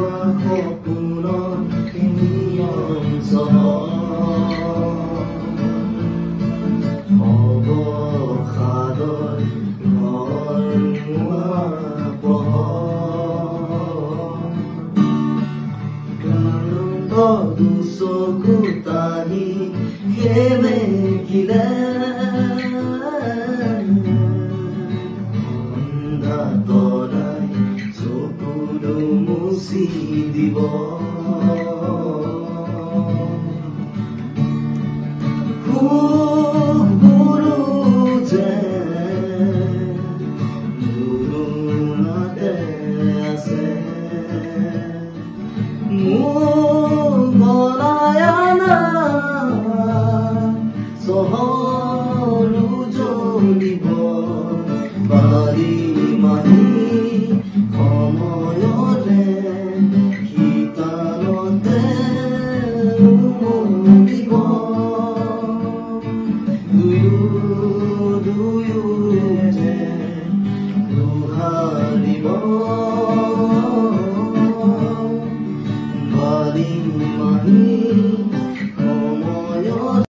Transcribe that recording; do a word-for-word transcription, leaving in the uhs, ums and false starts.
Come on,